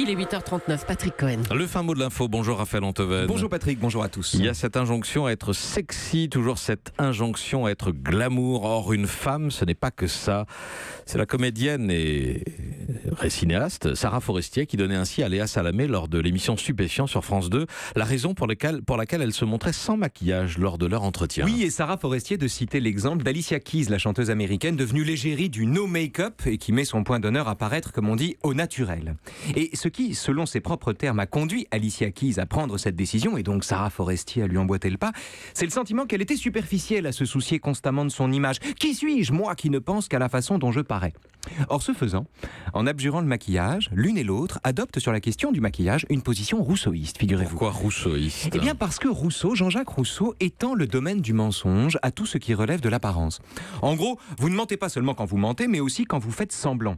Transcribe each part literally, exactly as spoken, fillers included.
Il est huit heures trente-neuf, Patrick Cohen. Le fin mot de l'info, bonjour Raphaël Enthoven. Bonjour Patrick, bonjour à tous. Il y a cette injonction à être sexy, toujours cette injonction à être glamour. Or, une femme, ce n'est pas que ça. C'est la comédienne et cinéaste Sara Forestier qui donnait ainsi à Léa Salamé lors de l'émission Supéfiant sur France deux la raison pour laquelle, pour laquelle elle se montrait sans maquillage lors de leur entretien. Oui, et Sara Forestier de citer l'exemple d'Alicia Keys, la chanteuse américaine devenue l'égérie du no make-up et qui met son point d'honneur à paraître, comme on dit, au naturel. Et ce qui, selon ses propres termes, a conduit Alicia Keys à prendre cette décision, et donc Sara Forestier à lui emboîter le pas, c'est le sentiment qu'elle était superficielle à se soucier constamment de son image. Qui suis-je, moi, qui ne pense qu'à la façon dont je parais? Or, ce faisant, en abjurant le maquillage, l'une et l'autre adoptent sur la question du maquillage une position rousseauiste, figurez-vous. Pourquoi rousseauiste? Eh bien parce que Rousseau, Jean-Jacques Rousseau, étend le domaine du mensonge à tout ce qui relève de l'apparence. En gros, vous ne mentez pas seulement quand vous mentez, mais aussi quand vous faites semblant.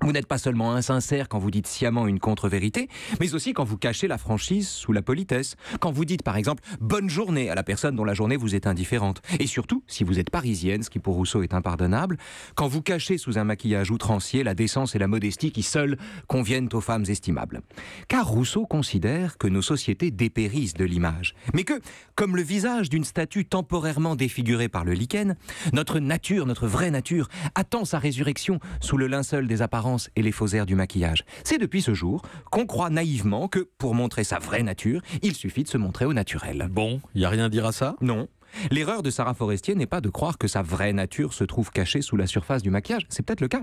Vous n'êtes pas seulement insincère quand vous dites sciemment une contre-vérité, mais aussi quand vous cachez la franchise sous la politesse, quand vous dites par exemple « bonne journée » à la personne dont la journée vous est indifférente, et surtout, si vous êtes parisienne, ce qui pour Rousseau est impardonnable, quand vous cachez sous un maquillage outrancier la décence et la modestie qui seules conviennent aux femmes estimables. Car Rousseau considère que nos sociétés dépérissent de l'image, mais que, comme le visage d'une statue temporairement défigurée par le lichen, notre nature, notre vraie nature, attend sa résurrection sous le linceul des apparences et les faux airs du maquillage. C'est depuis ce jour qu'on croit naïvement que, pour montrer sa vraie nature, il suffit de se montrer au naturel. Bon, il n'y a rien à dire à ça? Non. L'erreur de Sara Forestier n'est pas de croire que sa vraie nature se trouve cachée sous la surface du maquillage, c'est peut-être le cas.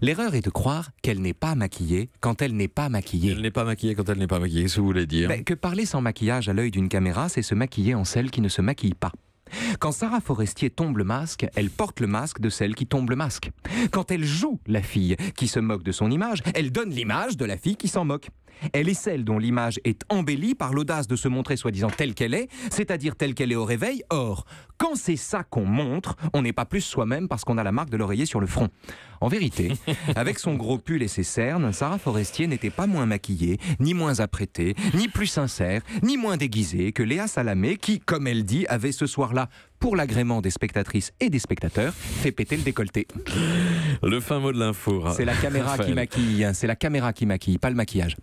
L'erreur est de croire qu'elle n'est pas maquillée quand elle n'est pas maquillée. Elle n'est pas maquillée quand elle n'est pas maquillée, qu'est-ce que vous voulez dire? Ben, que parler sans maquillage à l'œil d'une caméra, c'est se maquiller en celle qui ne se maquille pas. Quand Sara Forestier tombe le masque, elle porte le masque de celle qui tombe le masque. Quand elle joue la fille qui se moque de son image, elle donne l'image de la fille qui s'en moque. Elle est celle dont l'image est embellie par l'audace de se montrer soi-disant telle qu'elle est, c'est-à-dire telle qu'elle est au réveil. Or, quand c'est ça qu'on montre, on n'est pas plus soi-même parce qu'on a la marque de l'oreiller sur le front. En vérité, avec son gros pull et ses cernes, Sara Forestier n'était pas moins maquillée, ni moins apprêtée, ni plus sincère, ni moins déguisée que Léa Salamé qui, comme elle dit, avait ce soir-là, pour l'agrément des spectatrices et des spectateurs, fait péter le décolleté. Le fin mot de l'info. C'est la caméra Raphaël. qui maquille, c'est la caméra qui maquille, pas le maquillage.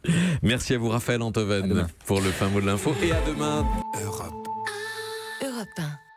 Merci à vous Raphaël Enthoven pour le fin mot de l'info et à demain. Europe. Europe un.